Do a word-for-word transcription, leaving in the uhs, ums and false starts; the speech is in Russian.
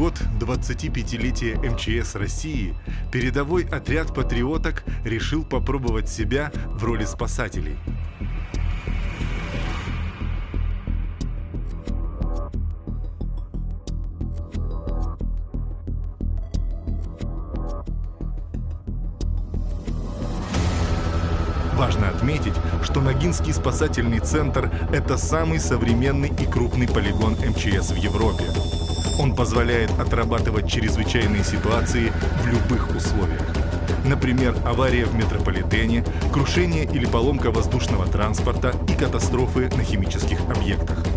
год двадцатипятилетия МЧС России передовой отряд патриоток решил попробовать себя в роли спасателей. Важно отметить, что Ногинский спасательный центр – это самый современный и крупный полигон МЧС в Европе. Он позволяет отрабатывать чрезвычайные ситуации в любых условиях. Например, авария в метрополитене, крушение или поломка воздушного транспорта и катастрофы на химических объектах.